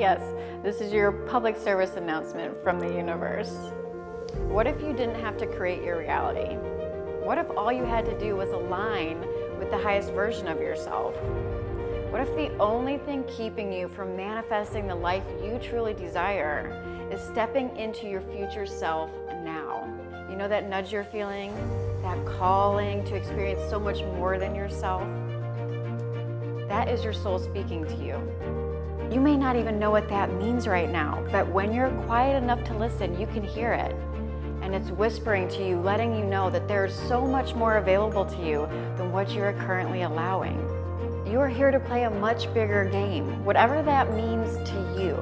Yes, this is your public service announcement from the universe. What if you didn't have to create your reality? What if all you had to do was align with the highest version of yourself? What if the only thing keeping you from manifesting the life you truly desire is stepping into your future self now? You know that nudge you're feeling? That calling to experience so much more than yourself? That is your soul speaking to you. You may not even know what that means right now, but when you're quiet enough to listen, you can hear it. And it's whispering to you, letting you know that there's so much more available to you than what you're currently allowing. You are here to play a much bigger game, whatever that means to you.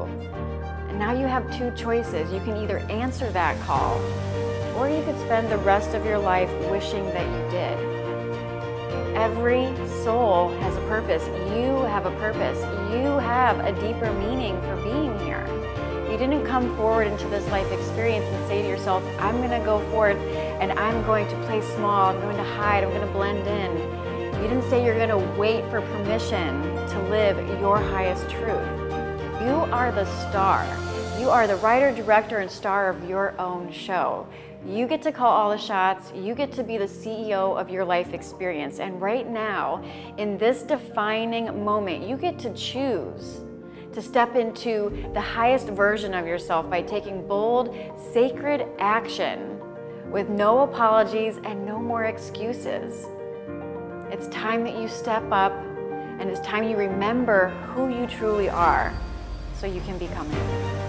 And now you have two choices. You can either answer that call, or you could spend the rest of your life wishing that you did. Every soul has a purpose. You have a purpose. You have a deeper meaning for being here. You didn't come forward into this life experience and say to yourself, I'm going to go forth and I'm going to play small, I'm going to hide, I'm going to blend in. You didn't say you're going to wait for permission to live your highest truth. You are the star. You are the writer, director, and star of your own show. You get to call all the shots. You get to be the CEO of your life experience. And right now, in this defining moment, you get to choose to step into the highest version of yourself by taking bold, sacred action with no apologies and no more excuses. It's time that you step up, and it's time you remember who you truly are so you can become it.